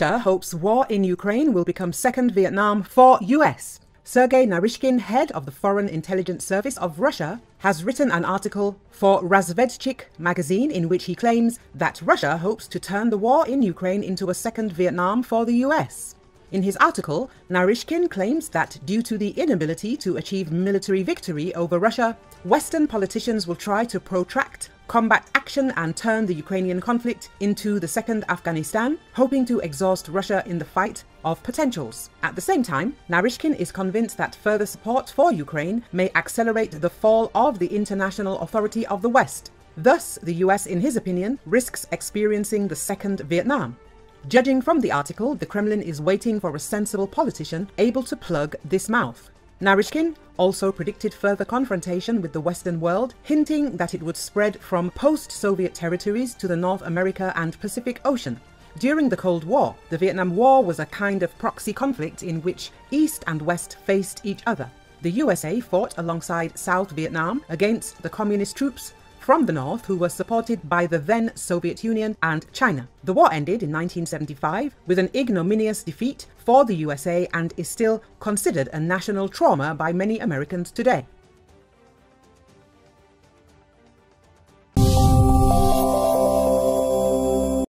Russia hopes war in Ukraine will become second Vietnam for US. Sergey Naryshkin, head of the Foreign Intelligence Service of Russia, has written an article for Razvedchik magazine in which he claims that Russia hopes to turn the war in Ukraine into a second Vietnam for the US. In his article, Naryshkin claims that due to the inability to achieve military victory over Russia, Western politicians will try to protract combat action and turn the Ukrainian conflict into the second Afghanistan, hoping to exhaust Russia in the fight of potentials. At the same time, Naryshkin is convinced that further support for Ukraine may accelerate the fall of the international authority of the West. Thus, the US, in his opinion, risks experiencing the second Vietnam. Judging from the article, the Kremlin is waiting for a sensible politician able to plug this mouth. Naryshkin also predicted further confrontation with the Western world, hinting that it would spread from post-Soviet territories to the North America and Pacific Ocean. During the Cold War, the Vietnam War was a kind of proxy conflict in which East and West faced each other. The USA fought alongside South Vietnam against the communist troops from the North, who were supported by the then Soviet Union and China. The war ended in 1975 with an ignominious defeat for the USA and is still considered a national trauma by many Americans today.